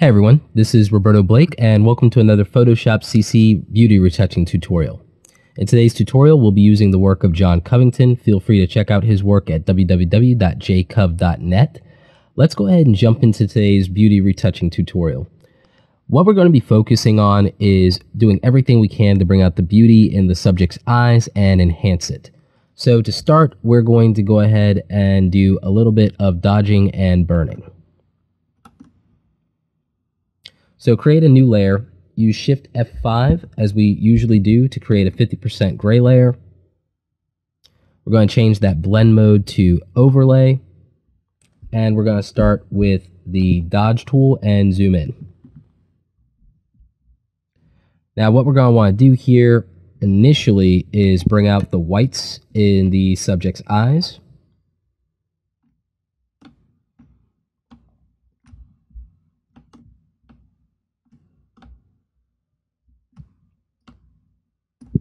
Hey everyone, this is Roberto Blake and welcome to another Photoshop CC beauty retouching tutorial. In today's tutorial, we'll be using the work of John Covington. Feel free to check out his work at www.jcov.net. Let's go ahead and jump into today's beauty retouching tutorial. What we're going to be focusing on is doing everything we can to bring out the beauty in the subject's eyes and enhance it. So to start, we're going to go ahead and do a little bit of dodging and burning. So create a new layer, use Shift F5 as we usually do to create a 50% gray layer. We're going to change that blend mode to overlay, and we're going to start with the Dodge tool and zoom in. Now what we're going to want to do here initially is bring out the whites in the subject's eyes.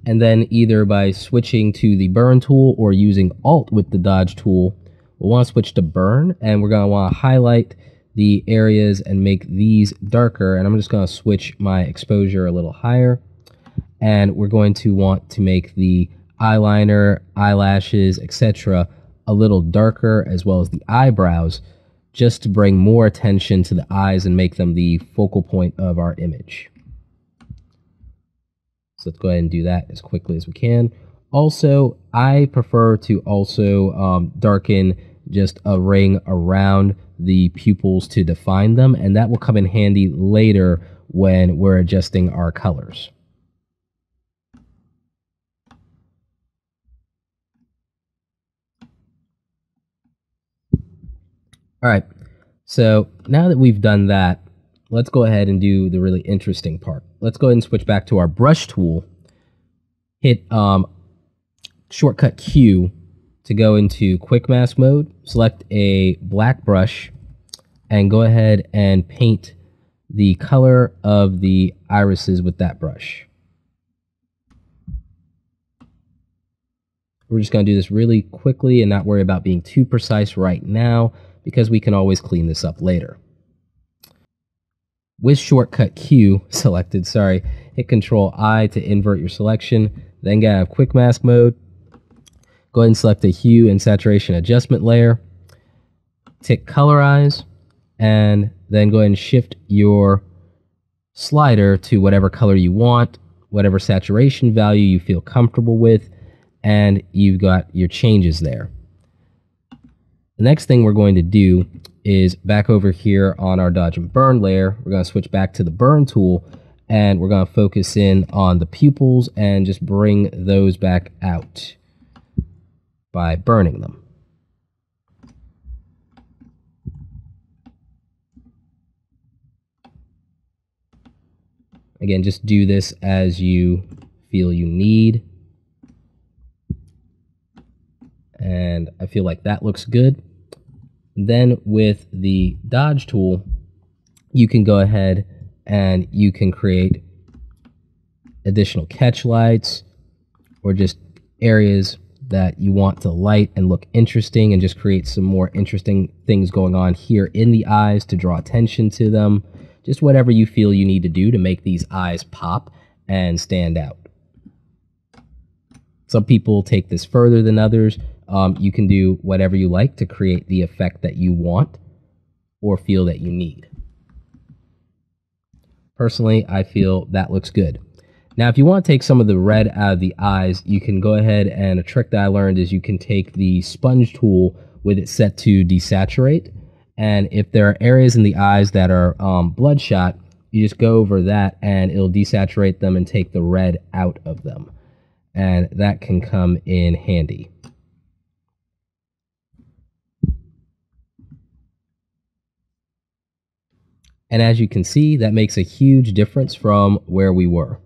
And then either by switching to the Burn tool or using Alt with the Dodge tool, we'll want to switch to Burn, and we're going to want to highlight the areas and make these darker. And I'm just going to switch my exposure a little higher. And we're going to want to make the eyeliner, eyelashes, etc. a little darker, as well as the eyebrows, just to bring more attention to the eyes and make them the focal point of our image. So let's go ahead and do that as quickly as we can. Also, I prefer to also darken just a ring around the pupils to define them, and that will come in handy later when we're adjusting our colors. All right, so now that we've done that, let's go ahead and do the really interesting part. Let's go ahead and switch back to our brush tool. Hit shortcut Q to go into quick mask mode. Select a black brush and go ahead and paint the color of the irises with that brush. We're just going to do this really quickly and not worry about being too precise right now, because we can always clean this up later. With shortcut Q selected, hit Control I to invert your selection, then get out of quick mask mode. Go ahead and select the Hue and Saturation adjustment layer, tick Colorize, and then go ahead and shift your slider to whatever color you want, whatever saturation value you feel comfortable with, and you've got your changes there. The next thing we're going to do is back over here on our Dodge and Burn layer. We're going to switch back to the Burn tool, and we're going to focus in on the pupils and just bring those back out by burning them. Again, just do this as you feel you need. And I feel like that looks good. Then with the Dodge tool, you can go ahead and you can create additional catch lights or just areas that you want to light and look interesting, and just create some more interesting things going on here in the eyes to draw attention to them. Just whatever you feel you need to do to make these eyes pop and stand out. Some people take this further than others. You can do whatever you like to create the effect that you want or feel that you need. Personally, I feel that looks good. Now, if you want to take some of the red out of the eyes, you can go ahead, and a trick that I learned is you can take the Sponge tool with it set to desaturate. And if there are areas in the eyes that are bloodshot, you just go over that and it'll desaturate them and take the red out of them. And that can come in handy. And as you can see, that makes a huge difference from where we were.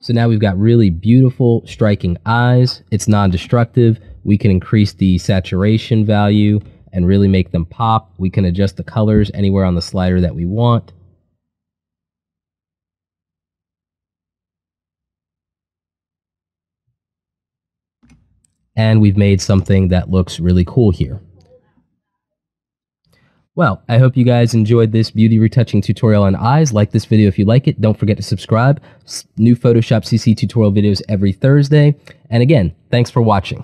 So now we've got really beautiful, striking eyes. It's non-destructive. We can increase the saturation value and really make them pop. We can adjust the colors anywhere on the slider that we want. And we've made something that looks really cool here. Well, I hope you guys enjoyed this beauty retouching tutorial on eyes. Like this video if you like it. Don't forget to subscribe. New Photoshop CC tutorial videos every Thursday. And again, thanks for watching.